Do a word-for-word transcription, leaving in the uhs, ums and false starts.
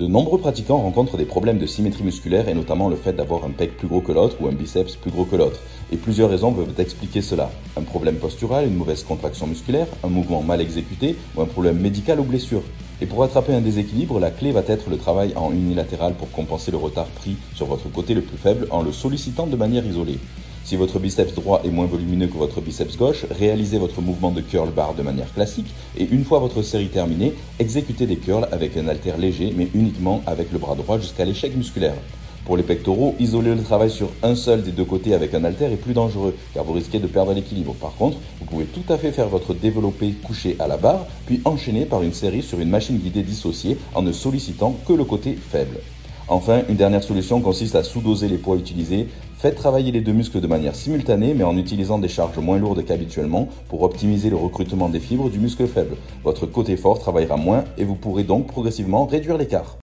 De nombreux pratiquants rencontrent des problèmes de symétrie musculaire et notamment le fait d'avoir un pec plus gros que l'autre ou un biceps plus gros que l'autre. Et plusieurs raisons peuvent expliquer cela. Un problème postural, une mauvaise contraction musculaire, un mouvement mal exécuté ou un problème médical ou blessure. Et pour rattraper un déséquilibre, la clé va être le travail en unilatéral pour compenser le retard pris sur votre côté le plus faible en le sollicitant de manière isolée. Si votre biceps droit est moins volumineux que votre biceps gauche, réalisez votre mouvement de curl bar de manière classique et une fois votre série terminée, exécutez des curls avec un haltère léger mais uniquement avec le bras droit jusqu'à l'échec musculaire. Pour les pectoraux, isoler le travail sur un seul des deux côtés avec un haltère est plus dangereux car vous risquez de perdre l'équilibre. Par contre, vous pouvez tout à fait faire votre développé couché à la barre puis enchaîner par une série sur une machine guidée dissociée en ne sollicitant que le côté faible. Enfin, une dernière solution consiste à sous-doser les poids utilisés. Faites travailler les deux muscles de manière simultanée mais en utilisant des charges moins lourdes qu'habituellement pour optimiser le recrutement des fibres du muscle faible. Votre côté fort travaillera moins et vous pourrez donc progressivement réduire l'écart.